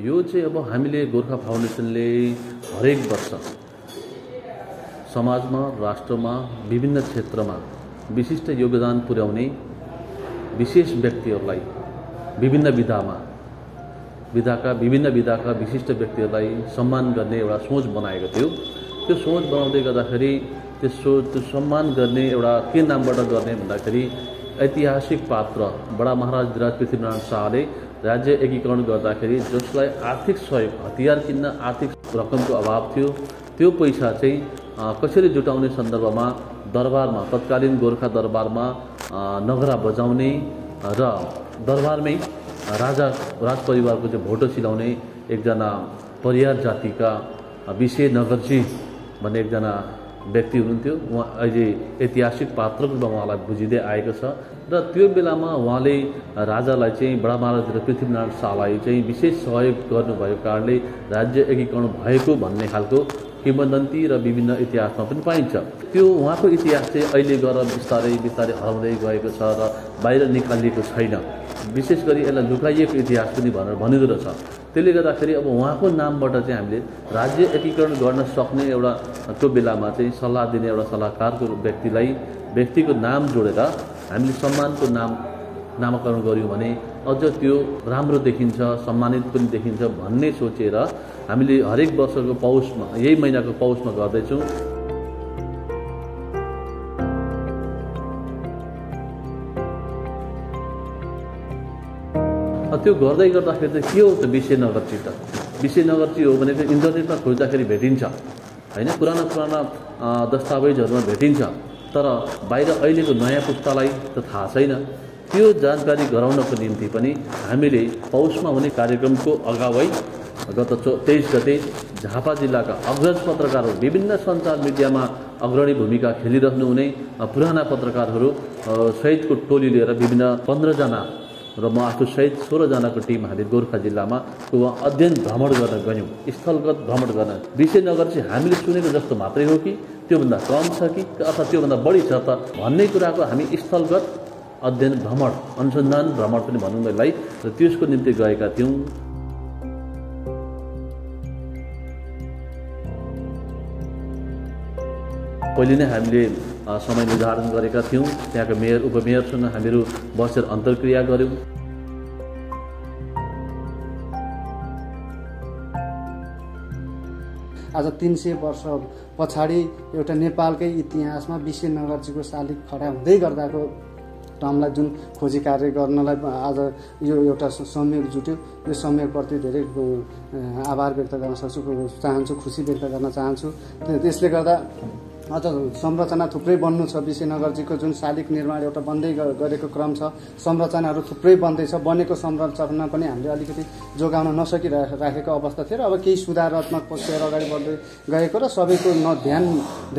यो अब हामीले गोर्खा फाउन्डेसनले हरेक वर्ष समाजमा राष्ट्रमा विभिन्न क्षेत्रमा विशिष्ट योगदान पुर्याउने विशेष व्यक्तिहरूलाई विभिन्न विधामा विधाका विशिष्ट व्यक्तिहरूलाई सम्मान गर्ने एउटा सोच बनाएको थियो। त्यो सोच बनाउँदै गर्दाखेरि त्यो सम्मान गर्ने एउटा के नामबाट गर्ने भन्दाखेरि ऐतिहासिक पात्र बडा महाराज धिराज पृथ्वीनारायण शाहले राज्य एकीकरण गर्दाखेरि जसलाई आर्थिक सहयोग हतियार किन्न आर्थिक रकमको अभाव थियो, त्यो पैसा चाहिँ कसरी जुटाउने सन्दर्भमा दरबारमा तत्कालीन गोर्खा दरबारमा नगरा बजाउने र दरबारमै राजपरिवारको चाहिँ भोटो सिलाउने एकजना परियार जातिका विषय नगरजी भन्ने एकजना व्यक्ति हुनुहुन्थ्यो। उहाँ अहिले ऐतिहासिक पात्रको रूपमा उहाँलाई बुझिँदै आएको छ र त्यो बेलामा उहाँले राजालाई चाहिँ बडा महाराज र पृथ्वीनारायण शाहलाई चाहिँ विशेष सहयोग गर्नुभएको कारणले राज्य एकीकरण भएको भन्ने खालको किंवदन्ती र विभिन्न इतिहासमा पनि पाइन्छ। त्यो उहाँको इतिहास चाहिँ अहिले गएर बिस्तारै बिस्तारै हराउँदै गएको छ र बाहिर निकालिएको छैन, विशेष गरी यसलाई लुकाइएको इतिहास पनि भनेर भनिँदो रहेछ। त्यसले गर्दाखेरि अब उहाँको नामबाट चाहिँ हामीले राज्य एकीकरण गर्न सक्ने एउटा त्यो बेलामा चाहिँ सल्लाह दिने एउटा सल्लाहकारको व्यक्तिको नाम जोडेर हामीले सम्मानको नामकरण गऱ्यौँ भने अझ त्यो राम्रो देखिन्छ, सम्मानित पनि देखिन्छ भन्ने सोचेर हामीले हरेक वर्षको पौषमा यही महिनाको पौषमा गर्दैछौँ। त्यो गर्दै गर्दाखेरि चाहिँ के हो त विषयनगरची, त विषयनगरची हो भने चाहिँ इन्टरनेटमा खोज्दाखेरि भेटिन्छ होइन, पुराना दस्तावेजहरूमा भेटिन्छ, तर बाहिर अहिलेको नयाँ पुस्तालाई त थाहा छैन। त्यो जानकारी गराउनको निम्ति पनि हामीले पौषमा हुने कार्यक्रमको अगावै गत 23 गते झापा जिल्लाका अग्रज पत्रकारहरू विभिन्न सञ्चार मिडियामा अग्रणी भूमिका खेलिरहनुहुने पुराना पत्रकारहरू सहितको टोली लिएर विभिन्न 15 जना र म आफू सहित 16 जनाको टिम हामी गोर्खा जिल्लामा अध्ययन भ्रमण गर्न गयौँ, स्थलगत भ्रमण गर्न। विषयनगर चाहिँ हामीले सुनेको जस्तो मात्रै हो कि त्योभन्दा कम छ कि अथवा त्योभन्दा बढी छ त भन्ने कुराको हामी स्थलगत अध्ययन भ्रमण अनुसन्धान भ्रमण पनि भनौँ यसलाई, र त्यसको निम्ति गएका थियौँ। पहिले नै हामीले समय निर्धारण गरेका थियौँ, त्यहाँको मेयर उपमेयरसँग हामीहरू बसेर अन्तर्क्रिया गऱ्यौँ। आज 300 वर्ष पछाडि एउटा नेपालकै इतिहासमा विषयनगरजीको शालिक खडा हुँदै गर्दाको टर्मलाई जुन खोजी कार्य गर्नलाई आज यो एउटा संयोग जुट्यो, यो संयोगप्रति धेरै आभार व्यक्त गर्न चाहन्छु, खुसी व्यक्त गर्न चाहन्छु। त्यसले गर्दा अझ संरचना थुप्रै बन्नु छ, विषयनगरजीको जुन शालिक निर्माण एउटा बन्दै गरेको क्रम छ, संरचनाहरू थुप्रै बन्दैछ, बनेको संरचना पनि हामीले अलिकति जोगाउन नसकिराखेको अवस्था थियो र अब केही सुधारात्मक पक्षहरू अगाडि बढ्दै गएको र सबैको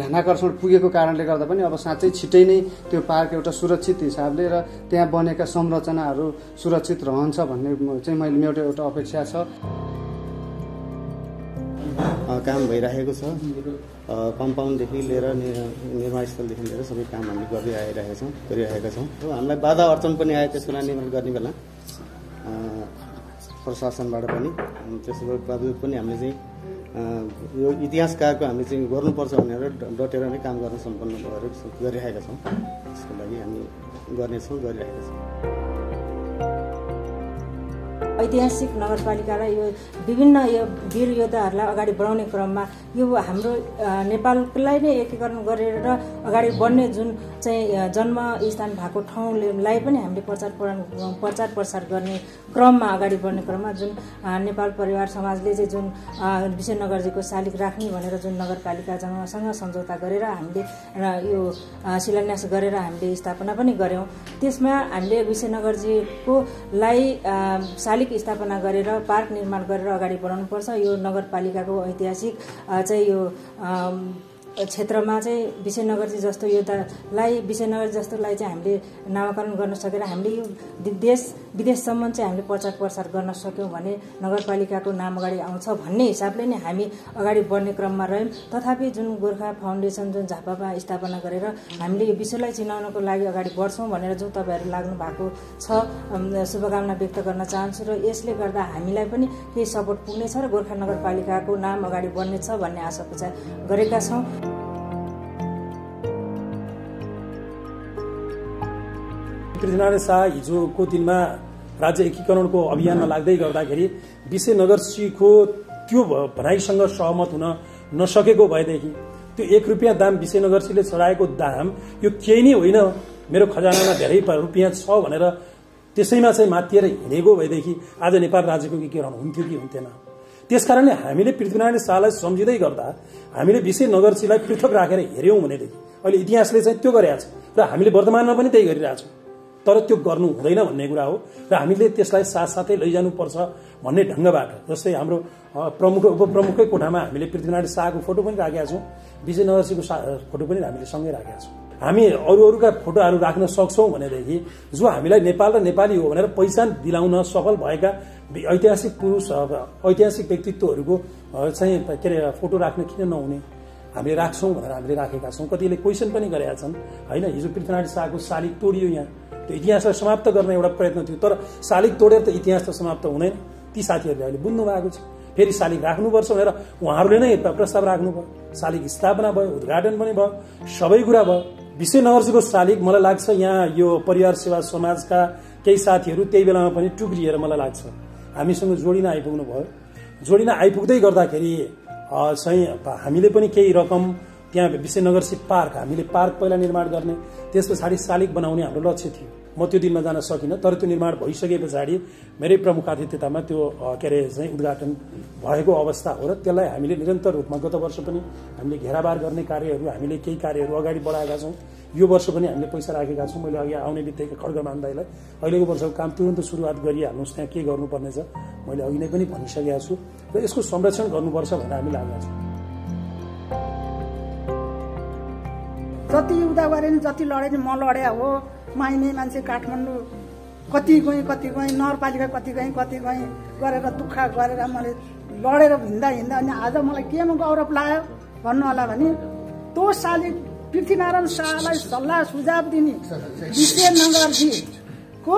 ध्यानाकर्षण पुगेको कारणले गर्दा पनि अब साँच्चै छिटै नै त्यो पार्क एउटा सुरक्षित हिसाबले र त्यहाँ बनेका संरचनाहरू सुरक्षित रहन्छ भन्ने चाहिँ मेरो एउटा अपेक्षा छ। काम भइरहेको छ, कम्पाउन्डदेखि लिएर निर्माणस्थलदेखि लिएर सबै काम हामी गरिरहेका छौँ। हामीलाई बाधा अडचन पनि आयो, त्यसको निर्माण गर्ने बेला प्रशासनबाट पनि त्यसको बावजुद पनि हामीले चाहिँ यो इतिहासकारको हामीले चाहिँ गर्नुपर्छ भनेर डटेर नै काम गर्न सम्पन्न भएर गरिरहेका छौँ। त्यसको लागि हामी गरिरहेका छौँ। ऐतिहासिक नगरपालिकालाई यो विभिन्न यो वीर योद्धाहरूलाई अगाडि बढाउने क्रममा यो हाम्रो नेपाललाई नै एकीकरण गरेर अगाडि बढ्ने जुन चाहिँ जन्मस्थान भएको ठाउँलाई पनि हामीले प्रचार प्रसार गर्ने क्रममा अगाडि बढ्ने क्रममा जुन नेपाल परिवार समाजले चाहिँ जुन विषयनगरजीको शालिक राख्ने भनेर जुन नगरपालिकासँग सम्झौता गरेर हामीले यो शिलान्यास गरेर हामीले स्थापना पनि गऱ्यौँ। त्यसमा हामीले विषयनगरजीको लाई शालिक स्थापना गरेर पार्क निर्माण गरेर अगाडि बढाउनुपर्छ, यो नगरपालिकाको ऐतिहासिक चाहिँ यो क्षेत्रमा चाहिँ विजयनगरजी जस्तो योद्धालाई विजयनगर जस्तोलाई चाहिँ हामीले नामाकरण गर्न सकेर हामीले यो देश विदेशसम्म चाहिँ हामीले प्रचार प्रसार गर्न सक्यौँ भने नगरपालिकाको नाम अगाडि आउँछ भन्ने हिसाबले नै हामी अगाडि बढ्ने क्रममा रह्यौँ। तथापि जुन गोर्खा फाउन्डेसन जुन झापामा स्थापना गरेर हामीले यो विश्वलाई चिनाउनको लागि अगाडि बढ्छौँ भनेर जो तपाईँहरू लाग्नु भएको छ शुभकामना व्यक्त गर्न चाहन्छु र यसले गर्दा हामीलाई पनि केही सपोर्ट पुग्नेछ र गोर्खा नगरपालिकाको नाम अगाडि बढ्नेछ भन्ने आशा पूजा गरेका छौँ। पृथ्वीनारायण शाह हिजोको दिनमा राज्य एकीकरणको अभियानमा लाग्दै गर्दाखेरि विजयनगरजीको त्यो भनाइसँग सहमत हुन नसकेको भएदेखि त्यो 1 रुपियाँ दाम विजयनगरजीले चढाएको दाम यो केही नै होइन, मेरो खजानामा धेरै रुपियाँ छ भनेर त्यसैमा चाहिँ मातिएर हिँडेको भएदेखि आज नेपाल राज्यको एकीकरण हुन्थ्यो कि हुन्थेन। त्यसकारणले हामीले पृथ्वीनारायण शाहलाई सम्झिँदै गर्दा हामीले विजयनगरजीलाई पृथक राखेर हेऱ्यौँ भनेदेखि अहिले इतिहासले चाहिँ त्यो गरेको छ र हामीले वर्तमानमा पनि त्यही गरिरहेछौँ, तर त्यो गर्नु हुँदैन भन्ने कुरा हो र हामीले त्यसलाई साथसाथै लैजानुपर्छ भन्ने ढङ्गबाट जस्तै हाम्रो प्रमुख उपप्रमुखकै कोठामा हामीले पृथ्वीनारायण शाहको फोटो पनि राखेका छौँ, विजयनगरजीको फोटो पनि हामीले सँगै राखेका छौँ। हामी अरूका फोटोहरू राख्न सक्छौँ भनेदेखि जो हामीलाई नेपाल र नेपाली हो भनेर पहिचान दिलाउन सफल भएका ऐतिहासिक पुरुष ऐतिहासिक व्यक्तित्वहरूको चाहिँ के अरे फोटो राख्न किन नहुने, हामीले राख्छौँ भनेर हामीले राखेका छौँ। कतिले क्वेसन पनि गरेका छन् होइन, हिजो पृथ्वीनारायण शाहको शालिक तोडियो, यहाँ त्यो इतिहासलाई समाप्त गर्ने एउटा प्रयत्न थियो, तर शालिक तोडेर त इतिहास त समाप्त हुँदैन। ती साथीहरूले अहिले बुझ्नु भएको छ फेरि शालिक राख्नुपर्छ भनेर उहाँहरूले नै प्रस्ताव राख्नुभयो, शालिक स्थापना भयो, उद्घाटन पनि भयो, सबै कुरा भयो। विजयनगरजीको शालिक मलाई लाग्छ यहाँ यो परिवार सेवा समाजका केही साथीहरू त्यही बेलामा पनि टुक्रिएर मलाई लाग्छ हामीसँग जोडिन आइपुग्नु भयो। जोडिन आइपुग्दै गर्दाखेरि चाहिँ हामीले पनि केही रकम त्यहाँ विजयनगरजी पार्क हामीले पार्क पहिला निर्माण गर्ने त्यस पछाडि शालिक बनाउने हाम्रो लक्ष्य थियो। म त्यो दिनमा जान सकिनँ, तर त्यो निर्माण भइसके पछाडि मेरै प्रमुखातिथ्यतामा त्यो के अरे चाहिँ उद्घाटन भएको अवस्था हो र त्यसलाई हामीले निरन्तर रूपमा गत वर्ष पनि हामीले घेराबार गर्ने कार्यहरू हामीले केही कार्यहरू अगाडि बढाएका छौँ। यो वर्ष पनि हामीले पैसा राखेका छौँ। मैले अघि आउने बित्तिकै खड्गमान दाइलाई अहिलेको वर्षको काम तुरन्त सुरुवात गरिहाल्नुहोस्, त्यहाँ के गर्नुपर्नेछ मैले अघि नै पनि भनिसकेको छु र यसको संरक्षण गर्नुपर्छ भनेर हामी लागेका छौँ। जति उदा गरे नि जति लडे नि म लड्या हो, माइने मान्छे काठमाडौँ कति गएँ नगरपालिका कति गएँ गरेर दुःख गरेर मैले लडेर हिँड्दा अनि आज मलाई केमा गौरव लाग्यो भन्नु होला भने त्यो शालिक पृथ्वीनारायण शाहलाई सल्लाह सुझाव दिने विजयनगरजीको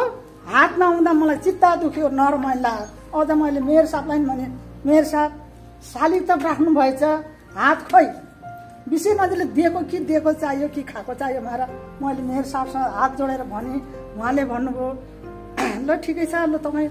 हात नहुँदा मलाई चित्त दुख्यो, नरमाइलो लाग्यो। अझ मैले मेयर साहबलाई भने मेयर साहब शालिक त राख्नु भएछ, हात खोइ विजयनगरजीले दिएको कि दिएको चाहियो कि खाएको चाहियो भनेर मैले मेरो साहबसँग हात जोडेर भने उहाँले भन्नुभयो ल ठिकै छ, ल तपाईँ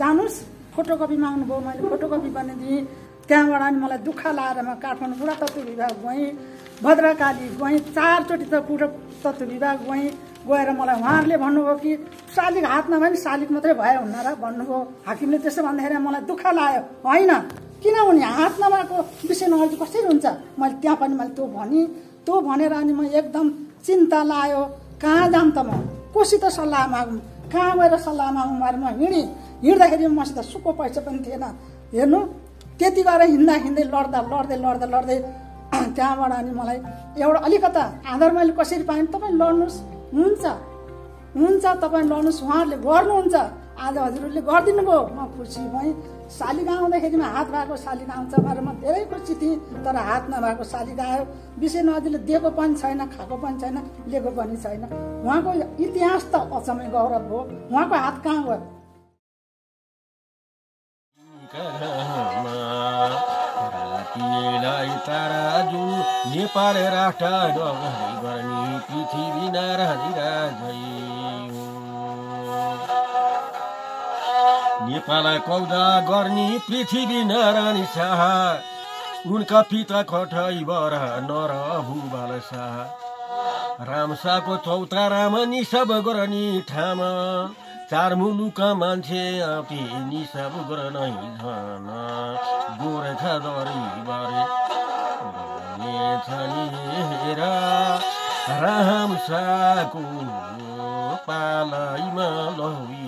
जानुहोस्। फोटोकपी माग्नुभयो, मैले फोटोकपी बनाइदिएँ। त्यहाँबाट अनि मलाई दुःख लाएर म काठमाडौँ पुरातत्व विभाग गएँ, भद्रकाली गएँ, 4चोटि त पुरातत्व विभाग गएँ। गएर मलाई उहाँहरूले भन्नुभयो कि शालिक हात नभए नि शालिक मात्रै भयो भनेर भन्नुभयो। हाकिमले त्यसो भन्दाखेरि मलाई दुःख लाग्यो, होइन किनभने हात नभएको विजयनगरजी कसरी हुन्छ। मैले त्यहाँ पनि मैले त्यो भनेर अनि म एकदम चिन्ता लाग्यो, कहाँ जाऊँ त, म कोसित सल्लाह मागौँ, कहाँ गएर सल्लाह मागौँ भनेर म हिँड्दाखेरि मसित सुको पैसा पनि थिएन। हेर्नु त्यति गरेर हिँड्दै लड्दै त्यहाँबाट अनि मलाई एउटा अलिकता आधार मैले कसरी पाएँ, तपाईँ लड्नुहोस्, हुन्छ तपाईँ लड्नुहोस्, उहाँहरूले गर्नुहुन्छ, आज हजुरहरूले गरिदिनु भयो, म खुसी भएँ। शालिक आउँदाखेरिमा हात भएको शालिक आउँछ भनेर म धेरै खुसी थिएँ, तर हात नभएको शालिक आयो। विजयनगरजीले दिएको पनि छैन, खाएको पनि छैन, लिएको पनि छैन। उहाँको इतिहास त अचम्मै गौरव हो, उहाँको हात कहाँ गयो। नेपाल राष्ट्र पृथ्वी नाराज नेपाललाई कौदा गर्ने पृथ्वी नारायण शाह, उनका पिता खठैबर नर भुबाल शाह, राम शाहको चौथा राम निसब गर्ने ठामा, 4 मुलुका मान्छे आउँथे निसब गर्ने धन, गोर्खा दरिबार राम शाहको पालैमा लौए।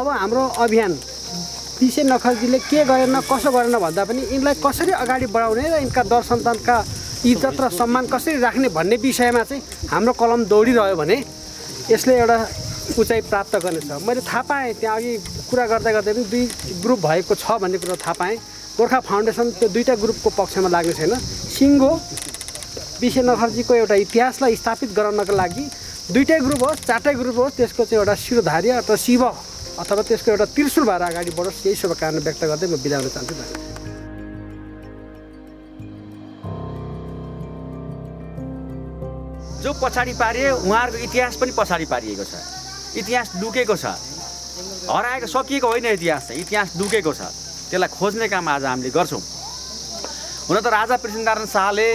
अब हाम्रो अभियान पिछे नखर्जीले के गरेन कसो गरेन भन्दा पनि इनलाई कसरी अगाडि बढाउने र इनका दर सन्तानका इज्जत र सम्मान कसरी राख्ने भन्ने विषयमा चाहिँ हाम्रो कलम दौडिरह्यो भने यसले एउटा उचाइ प्राप्त गर्नेछ। मैले थाहा पाएँ त्यहाँ अघि कुरा गर्दा गर्दै पनि दुई ग्रुप भएको छ भन्ने कुरा थाहा पाएँ। गोर्खा फाउन्डेसन त्यो दुईवटा ग्रुपको पक्षमा लाग्ने छैन। सिङ्गो विषय नखर्जीको एउटा इतिहासलाई स्थापित गराउनका लागि दुईटै ग्रुप होस् चारटै ग्रुप होस् त्यसको चाहिँ एउटा शिरोधारी अथवा शिव अथवा त्यसको एउटा त्रिशूल भएर अगाडि बढोस्, यही शुभकामना व्यक्त गर्दै म बिदा हुन चाहन्छु। जो पछाडि पारिए उहाँहरूको इतिहास पनि पछाडि पारिएको छ, इतिहास लुकेको छ, हराएको सकिएको होइन। इतिहास लुकेको छ, त्यसलाई खोज्ने काम आज हामीले गर्छौँ। हुन त राजा पृथ्वीनारायण शाहले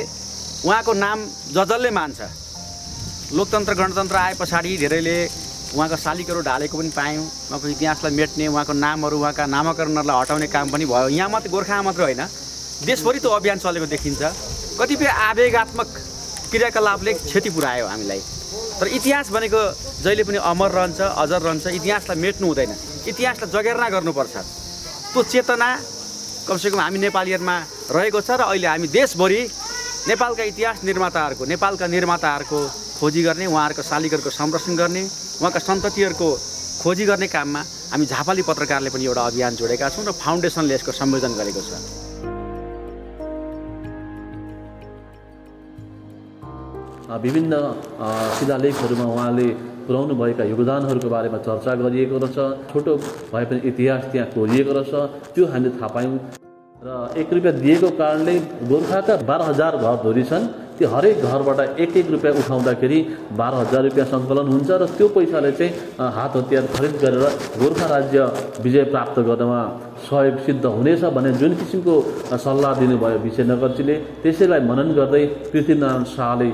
उहाँको नाम जजलले मान्छ, लोकतन्त्र गणतन्त्र आए पछाडि धेरैले उहाँको शालिकहरू ढालेको पनि पायौँ। उहाँको इतिहासलाई मेट्ने, उहाँको नामहरू, उहाँका नामाकरणहरूलाई हटाउने काम पनि भयो। यहाँ मात्रै गोर्खा मात्र होइन, देशभरि त्यो अभियान चलेको देखिन्छ। कतिपय आवेगात्मक क्रियाकलापले क्षति पुऱ्यायो हामीलाई, तर इतिहास भनेको जहिले पनि अमर रहन्छ, अजर रहन्छ। इतिहासलाई मेट्नु हुँदैन, इतिहासलाई जगेर्ना गर्नुपर्छ। त्यो चेतना कमसेकम हामी नेपालीहरूमा रहेको छ र अहिले हामी देशभरि नेपालका इतिहास निर्माताहरूको, खोजी गर्ने, उहाँहरूको शालिगहरूको संरक्षण गर्ने, उहाँका सन्ततिहरूको खोजी गर्ने काममा हामी झापाली पत्रकारले पनि एउटा अभियान जोडेका छौँ र फाउन्डेसनले यसको संयोजन गरेको छ। विभिन्न शिलालेखहरूमा उहाँले पुर्याउनु भएका योगदानहरूको बारेमा चर्चा गरिएको रहेछ। छोटो भए पनि इतिहास त्यहाँ कोरिएको रहेछ, त्यो हामीले थाहा पायौँ। र ₹1 दिएको कारणले गोर्खाका 12,000 घरधुरी छन्, त्यो हरेक घरबाट एक रुपैयाँ उठाउँदाखेरि ₹12,000 सङ्कलन हुन्छ र त्यो पैसाले चाहिँ हात हतियार खरिद गरेर गोर्खा राज्य विजय प्राप्त गर्नमा सहयोग सिद्ध हुनेछ भने जुन किसिमको सल्लाह दिनुभयो विजय नगरजीले, त्यसैलाई मनन गर्दै पृथ्वीनारायण शाहले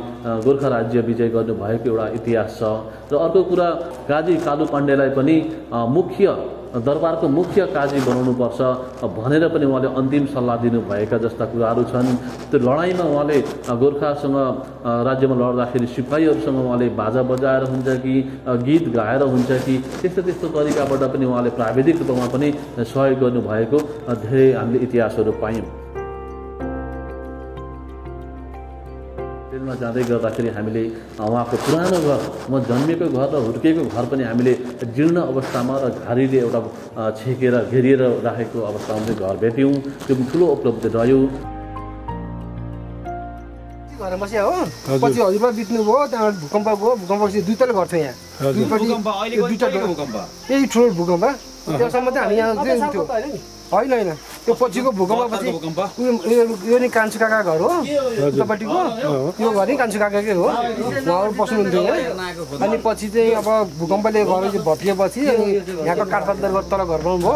गोर्खा राज्य विजय गर्नुभएको एउटा इतिहास छ। र अर्को कुरा, काजी कालु पाण्डेलाई पनि मुख्य दरबारको मुख्य काजी बनाउनुपर्छ भनेर पनि उहाँले अन्तिम सल्लाह दिनुभएका जस्ता कुराहरू छन्। त्यो लडाइँमा उहाँले गोर्खासँग राज्यमा लड्दाखेरि सिपाहीहरूसँग उहाँले बाजा बजाएर हुन्छ कि गीत गाएर हुन्छ कि त्यस्तो त्यस्तो तरिकाबाट पनि उहाँले प्राविधिक रूपमा पनि सहयोग गर्नुभएको धेरै हामीले इतिहासहरू पायौँ। ट्रेनमा जाँदै गर्दाखेरि हामीले उहाँको पुरानो घर, म जन्मेको घर र हुर्केको घर पनि हामीले जीर्ण अवस्थामा र घारीले एउटा छेकेर घेरिएर राखेको अवस्थामा चाहिँ घर भेट्यौँ, त्यो पनि ठुलो उपलब्धि रह्यो। घर बस्या हो, पछि हजुरबा बित्नुभयो, त्यहाँबाट भूकम्प गयो, भूकम्पपछि दुई तल घर थियो यहाँ, त्यही ठुलो भूकम्प। त्यससम्म त हामी यहाँ होइन होइन, त्यो पछिको भूकम्पपछि यो नि कान्छु काका घर हो, उतापट्टिको यो घर नि कान्छु काकाकै हो, उहाँहरू बस्नुहुन्थ्यो। अनि पछि चाहिँ अब भूकम्पले घर चाहिँ भत्किएपछि अनि यहाँको काठपातदार घर तल घर बनाउनुभयो।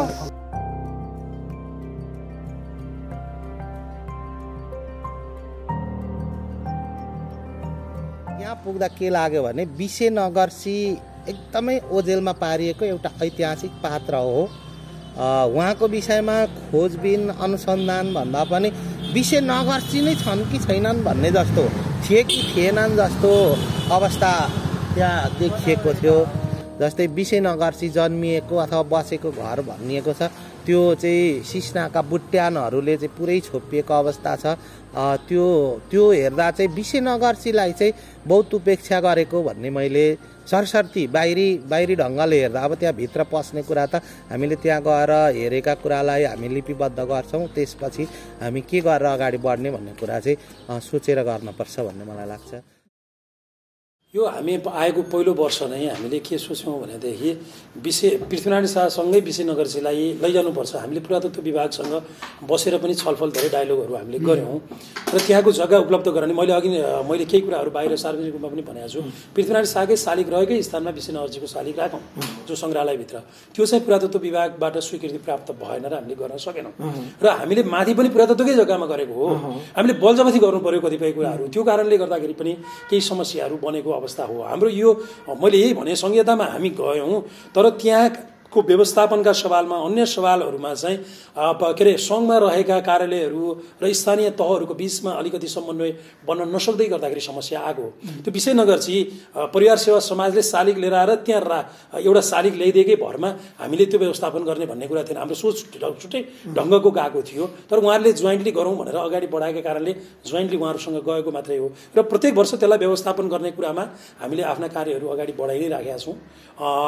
यहाँ पुग्दा के लाग्यो भने विजयनगरजी एकदमै ओझेलमा पारिएको एउटा ऐतिहासिक पात्र हो। उहाँको विषयमा खोजबिन अनुसन्धान भन्दा पनि विजयनगरजी नै छन् कि छैनन् भन्ने जस्तो, थिए कि थिएनन् जस्तो अवस्था त्यहाँ देखिएको थियो। जस्तै विजयनगरजी जन्मिएको अथवा बसेको घर भनिएको छ, त्यो चाहिँ सिस्नाका बुट्यानहरूले चाहिँ पुरै छोपिएको अवस्था छ। त्यो त्यो हेर्दा चाहिँ विजयनगरजीलाई चाहिँ बहुत उपेक्षा गरेको भन्ने मैले सरसर्ती बाहिरी ढङ्गले हेर्दा, अब त्यहाँ भित्र पस्ने कुरा त हामीले त्यहाँ गएर हेरेका कुरालाई हामी लिपिबद्ध गर्छौँ, त्यसपछि हामी के गरेर अगाडि बढ्ने भन्ने कुरा चाहिँ सोचेर गर्नुपर्छ भन्ने मलाई लाग्छ। यो हामी आएको पहिलो वर्ष नै हामीले के सोच्यौँ भनेदेखि पृथ्वीनारायण शाहसँगै विजयनगरजीलाई लैजानुपर्छ। हामीले पुरातत्व विभागसँग बसेर पनि छलफल धेरै डायलगहरू हामीले गऱ्यौँ र त्यहाँको जग्गा उपलब्ध गराउने, मैले केही कुराहरू बाहिर सार्वजनिक रूपमा पनि भनेको छु। पृथ्वीनारायण शाहकै शालिग रहेकै स्थानमा विजयनगरजीको शालिग राखौँ जो सङ्ग्रहालयभित्र, त्यो चाहिँ पुरातत्व विभागबाट स्वीकृति प्राप्त भएन र हामीले गर्न सकेनौँ। र हामीले माथि पनि पुरातत्वकै जग्गामा गरेको हो, हामीले बलजबती गर्नु पर्यो कतिपय कुराहरू, त्यो कारणले गर्दाखेरि पनि केही समस्याहरू बनेको अवस्था हो हाम्रो। यो मैले यही भने संहितामा हामी गयौँ, तर त्यहाँ को व्यवस्थापनका सवालमा अन्य सवालहरुमा चाहिँ के अरे संघमा रहेका कार्यालयहरु र स्थानीय तहहरुको बीचमा अलिकति समन्वय बन्न नसक्दै गर्दाखेरि समस्या आगो। त्यो विषय नगर्ची परिवार सेवा समाजले शालिग लिएर आएर त्यहाँ एउटा शालिग ल्याइदिएकै भरमा हामीले त्यो व्यवस्थापन गर्ने भन्ने कुरा थिएन। हाम्रो सोच छुट्टै ढंगको गएको थियो, तर उहाँहरूले ज्वाइन्टली गरौँ भनेर अगाडि बढाएका कारणले ज्वाइन्टली उहाँहरुसँग गएको मात्रै हो र प्रत्येक वर्ष त्यसलाई व्यवस्थापन गर्ने कुरामा हामीले आफ्ना कार्यहरु अगाडि बढाइ नै राखेका छौं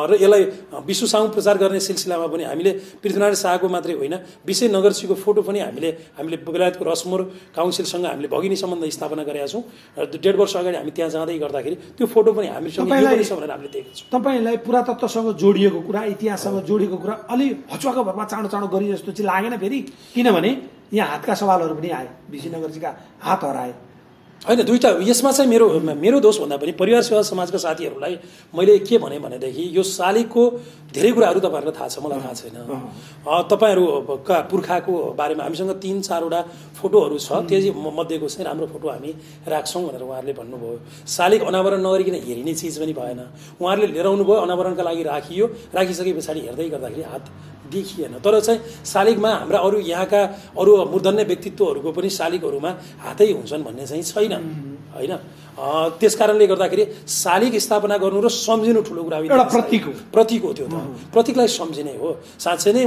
र यसलाई विश्वसामु प्रचार गर्ने सिलसिलामा पनि हामीले पृथ्वीनारायण शाहको मात्रै होइन, विषय नगरसीको फोटो पनि हामीले हामीले बेलायतको रसमोर काउन्सिलसँग हामीले भगिनी सम्बन्ध स्थापना गरेका छौं र 1.5 वर्ष अगाडि हामी त्यहाँ जाँदै गर्दाखेरि त्यो फोटो पनि हामीसँग यसरी भनेर हामीले देखेका छौं। तपाईलाई पुरातत्वसँग जोडिएको कुरा, इतिहाससँग जोडिएको कुरा अलि हचुवाको भरमा चाँडो गरि जस्तो चाहिँ लागेन फेरि, किनभने यहाँ हातका सवालहरु पनि आए, विजयनगरजीका हात हराए हैन दुईटा। यसमा चाहिँ मेरो दोष भन्दा पनि परिवार सेवा समाजका साथीहरुलाई मैले के भनेदेखि यो शालिगको धेरै कुराहरु तपाईहरुलाई थाहा छ, मलाई थाहा छैन। तपाईहरुका पुर्खाको बारेमा हामीसँग 3-4 वटा फोटोहरु छ, त्यही मध्येको चाहिँ राम्रो फोटो हामी राख्छौं भनेर उहाँहरुले भन्नुभयो। शालिग अनावरण नगरिकन हेरिने चीज पनि भएन, उहाँहरुले लिएर आउनुभयो, अनावरणका लागि राखियो, राखिसकेपछि हेर्दै गर्दाखेरि हात देखिएन। तर चाहिँ शालिगमा हाम्रा अरु यहाँका अरु मूर्धन्य व्यक्तित्वहरुको पनि शालिगहरुमा हातै हुन्छन् भन्ने चाहिँ छैन हैन। त्यसकारणले गर्दाखेरि शालिग स्थापना गर्नु र सम्झिनु ठूलो कुरा होइन, एउटा प्रतीक हो। त्यो त प्रतीकलाई सम्झिने हो, साच्चै नै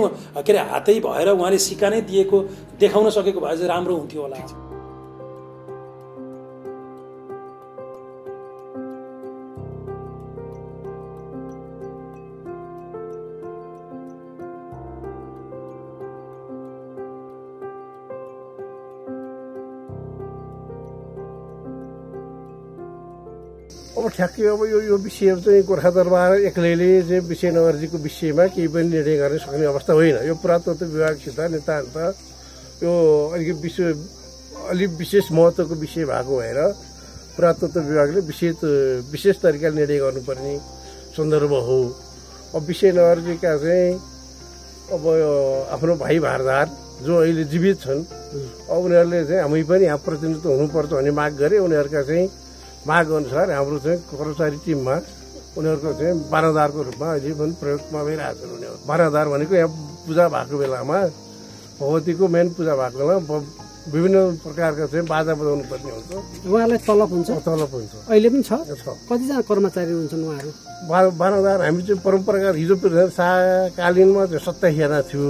के अरे हातै भएर उहाँले सिक्का नै दिएको देखाउन सकेको भए चाहिँ राम्रो हुन्थ्यो होला। अब ठ्याक्कै अब यो विषय चाहिँ गोर्खा दरबार एक्लैले चाहिँ विजयनगरजीको विषयमा केही पनि निर्णय गर्न सक्ने अवस्था होइन। यो पुरातत्व विभागसित नेताहरू त यो अलिकति विषय अलिक विशेष महत्त्वको विषय भएको भएर पुरातत्व विभागले विशेष तरिकाले निर्णय गर्नुपर्ने सन्दर्भ हो। अब विजयनगरजीका चाहिँ अब आफ्नो भाइ भारदार जो अहिले जीवित छन्, अब उनीहरूले चाहिँ हामी पनि यहाँ प्रतिनिधित्व हुनुपर्छ भन्ने माग गरे। उनीहरूका चाहिँ माग अनुसार हाम्रो चाहिँ कर्मचारी टिममा उनीहरूको चाहिँ बाह्रदारको रूपमा अहिले पनि प्रयोगमा भइरहेको छ। उनीहरू बाह्रदार भनेको यहाँ पूजा भएको बेलामा, भगवतीको मेन पूजा भएको बेलामा विभिन्न प्रकारका चाहिँ बाजा बजाउनु पर्ने हुन्छ, उहाँलाई तलब हुन्छ। अहिले पनि छ। कतिजना कर्मचारी हुन्छन् उहाँहरू? बाह्रदार हामी चाहिँ परम्पराका हिजो शाहकालीनमा चाहिँ 27जना थियो।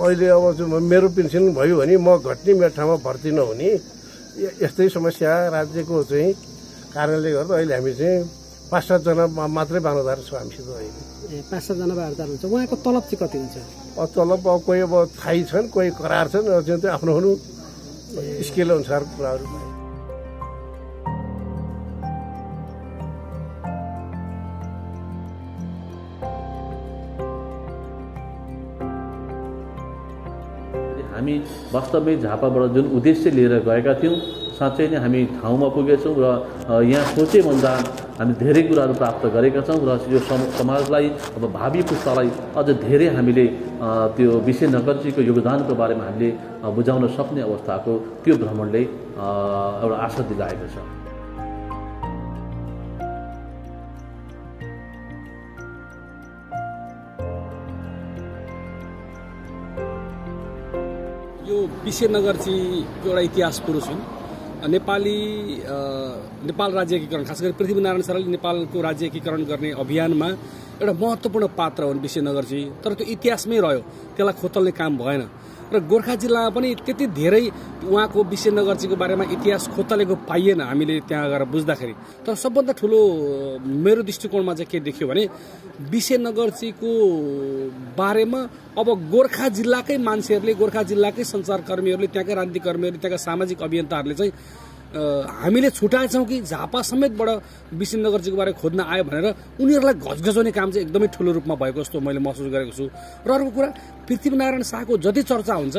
अहिले अब मेरो पेन्सन भयो भने म घट्ने मेरो ठाउँमा भर्ती नहुने, यस्तै समस्या राज्यको चाहिँ कारणले गर्दा अहिले हामी चाहिँ 5-7 जना मात्रै बाह्रदार छ हामीसित। अहिले 5-7 जना बाह्रदार हुन्छ। उहाँको तलब चाहिँ कति हुन्छ? तलब अब कोही अब थाहै छन्, कोही करार छन्, जुन चाहिँ आफ्नो आफ्नो स्केल अनुसार कुराहरू। हामी वास्तविक झापाबाट जुन उद्देश्य लिएर गएका थियौँ, साँच्चै नै हामी ठाउँमा पुगेछौँ र यहाँ सोचेभन्दा हामी धेरै कुराहरू प्राप्त गरेका छौँ र यो समाजलाई अब भावी पुस्तालाई अझ धेरै हामीले त्यो विजयनगरजीको योगदानको बारेमा हामीले बुझाउन सक्ने अवस्थाको त्यो भ्रमणले एउटा आशा दिलाएको छ। विजयनगरजी एउटा इतिहास पुरुष हुन्। नेपाल राज्य एकीकरण, खास गरी पृथ्वीनारायण शाहले नेपालको राज्य एकीकरण गर्ने अभियानमा एउटा महत्त्वपूर्ण पात्र हुन् विजयनगरजी। तर त्यो इतिहासमै रह्यो, त्यसलाई खोतल्ने काम भएन र गोर्खा जिल्लामा पनि त्यति धेरै उहाँको विजयनगरजीको बारेमा इतिहास खोतलेको पाइएन हामीले त्यहाँ गएर बुझ्दाखेरि। तर सबभन्दा ठुलो मेरो दृष्टिकोणमा चाहिँ के देखियो भने विजयनगरजीको बारेमा अब गोर्खा जिल्लाकै मान्छेहरूले, गोर्खा जिल्लाकै सञ्चारकर्मीहरूले, त्यहाँकै राजनीतिकर्मीहरूले, त्यहाँका सामाजिक अभियन्ताहरूले चाहिँ हामीले छुट्याएछौँ कि झापा समेतबाट विजयनगरजीको बारे खोज्न आयो भनेर उनीहरूलाई घचघचाउने काम चाहिँ एकदमै ठुलो रूपमा भएको जस्तो मैले महसुस गरेको छु। र अर्को कुरा, पृथ्वीनारायण शाहको जति चर्चा हुन्छ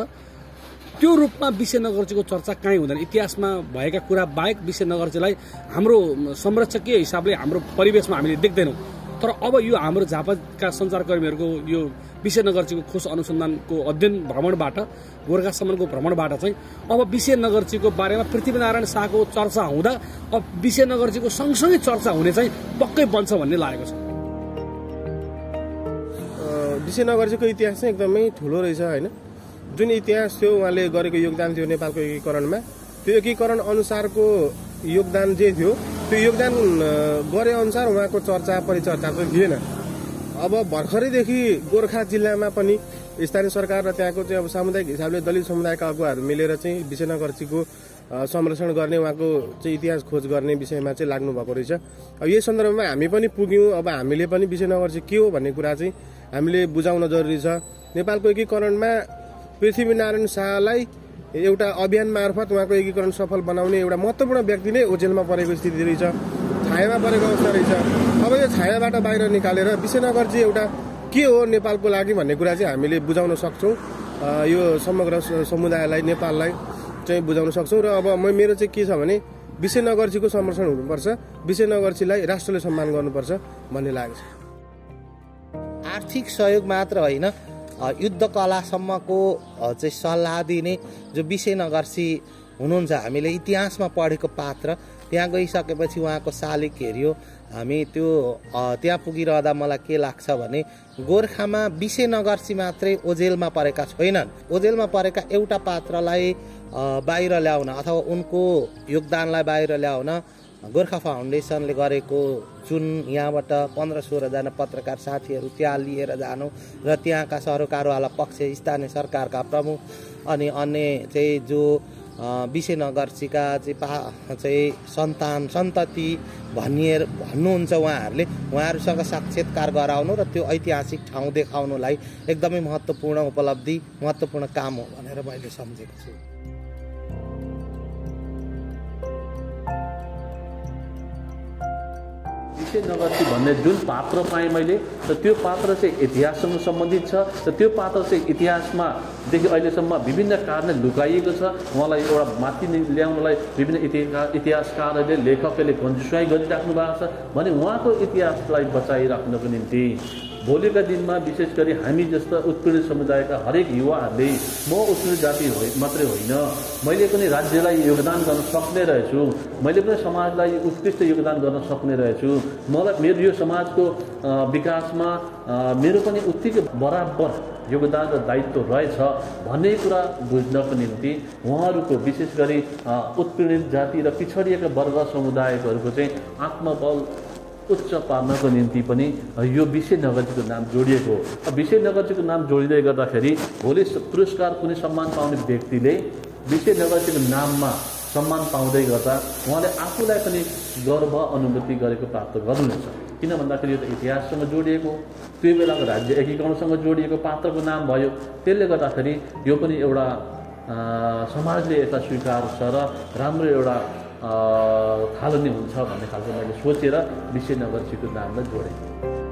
त्यो रूपमा विजयनगरजीको चर्चा कहीँ हुँदैन। इतिहासमा भएका कुरा बाहेक विजयनगरजीलाई हाम्रो संरक्षकीय हिसाबले हाम्रो परिवेशमा हामीले देख्दैनौँ। तर अब यो हाम्रो झापाका सञ्चारकर्मीहरूको यो विजयनगरजीको खोज अनुसन्धानको अध्ययन भ्रमणबाट, गोर्खासम्मको भ्रमणबाट चाहिँ अब विजयनगरजीको बारेमा पृथ्वीनारायण शाहको चर्चा हुँदा अब विजयनगरजीको सँगसँगै चर्चा हुने चाहिँ पक्कै बन्छ भन्ने लागेको छ। विजयनगर को इतिहास एकदम ठूलो रहेछ हैन। जुन इतिहास थियो उहाँले गरेको योगदान थियो नेपालको एकीकरणमा, त्यो एकीकरण अनुसारको योगदान जे थियो त्यो योगदान गरे अनुसार उहाँको चर्चा परिचर्चा त थिएन। अब भर्खरैदेखि गोरखा जिल्लामा पनि स्थानीय सरकार र त्यहाँको चाहिँ अब सामुदायिक हिसाबले दलित समुदायका अगुवाहरू मिलेर चाहिँ विजयनगरजीको संरक्षण गर्ने, उहाँको चाहिँ इतिहास खोज गर्ने विषयमा चाहिँ लाग्नु भएको रहेछ। अब यस सन्दर्भमा हामी पनि पुग्यौं। अब हामीले पनि विजयनगर चाहिँ के हो भन्ने कुरा चाहिँ हामीले बुझाउन जरुरी छ। नेपालको एकीकरणमा पृथ्वीनारायण शाहलाई एउटा अभियान मार्फत उहाँको एकीकरण सफल बनाउने एउटा महत्त्वपूर्ण व्यक्ति नै ओझेलमा परेको स्थिति रहेछ, छायामा परेको अवस्था रहेछ। अब यो छायाबाट बाहिर निकालेर विजयनगर चाहिँ एउटा के हो नेपालको लागि भन्ने कुरा चाहिँ हामीले बुझाउन सक्छौँ। यो समग्र समुदायलाई, नेपाललाई चाहिँ बुझाउन सक्छौँ। र अब मेरो चाहिँ के छ भने विजयनगरजीको संरक्षण हुनुपर्छ, विजयनगरजीलाई राष्ट्रले सम्मान गर्नुपर्छ भन्ने लागेको छ। आर्थिक सहयोग मात्र होइन, युद्धकलासम्मको चाहिँ सल्लाह दिने जो विजयनगरसी हुनुहुन्छ, हामीले इतिहासमा पढेको पात्र, त्यहाँ गइसकेपछि उहाँको शालिक हेऱ्यो हामी, त्यो त्यहाँ पुगिरहँदा मलाई के लाग्छ भने गोरखामा विजयनगरसी मात्रै ओझेलमा परेका छैनन्। ओझेलमा परेका एउटा पात्रलाई बाहिर ल्याउन अथवा उनको योगदानलाई बाहिर ल्याउन गोर्खा फाउन्डेसनले गरेको जुन यहाँबाट 15-16जना पत्रकार साथीहरू त्यहाँ लिएर जानु र त्यहाँका सरकारवाला पक्ष, स्थानीय सरकारका प्रमुख अनि अन्य चाहिँ जो विजयनगरजीका चाहिँ सन्तति भन्नुहुन्छ उहाँहरूले, उहाँहरूसँग साक्षात्कार गराउनु र त्यो ऐतिहासिक ठाउँ देखाउनुलाई एकदमै महत्त्वपूर्ण उपलब्धि, महत्त्वपूर्ण काम हो भनेर मैले सम्झेको छु। विजयनगरजी भन्ने जुन पात्र पाएँ मैले, र त्यो पात्र चाहिँ इतिहाससँग सम्बन्धित छ, र त्यो पात्र चाहिँ इतिहासमा देखि अहिलेसम्म विभिन्न कारणले लुकाइएको छ। उहाँलाई एउटा माथि ल्याउनलाई विभिन्न इतिहासकारहरूले, लेखकहरूले कन्जुस्याई गरिराख्नु भएको छ भने उहाँको इतिहासलाई बचाइराख्नको निम्ति भोलिका दिनमा विशेष गरी हामी जस्ता उत्पीडित समुदायका हरेक युवाहरूले म उत्पीडित जाति मात्रै होइन, मैले पनि राज्यलाई योगदान गर्न सक्ने रहेछु, मैले पनि समाजलाई उत्कृष्ट योगदान गर्न सक्ने रहेछु, मलाई मेरो यो समाजको विकासमा मेरो पनि उत्तिकै बराबर योगदान र दायित्व रहेछ भन्ने कुरा बुझ्नको निम्ति उहाँहरूको विशेष गरी उत्पीडित जाति र पिछडिएका वर्ग समुदायहरूको चाहिँ आत्मबल उच्च पार्नको निम्ति पनि यो विजयनगरजीको नाम जोडिएको हो। विजयनगरजीको नाम जोडिँदै गर्दाखेरि भोलि पुरस्कार कुनै सम्मान पाउने व्यक्तिले विजयनगरजीको नाममा सम्मान पाउँदै गर्दा उहाँले आफूलाई पनि गर्व अनुभूति गरेको प्राप्त गर्नुहुन्छ। किन भन्दाखेरि यो त इतिहाससँग जोडिएको, त्यो बेलाको राज्य एकीकरणसँग जोडिएको पात्रको नाम भयो। त्यसले गर्दाखेरि यो पनि एउटा समाजले यता स्वीकार छ र राम्रो एउटा थालनी हुन्छ भन्ने खालको मैले सोचेर विजयनगरजीको नामलाई जोडेँ।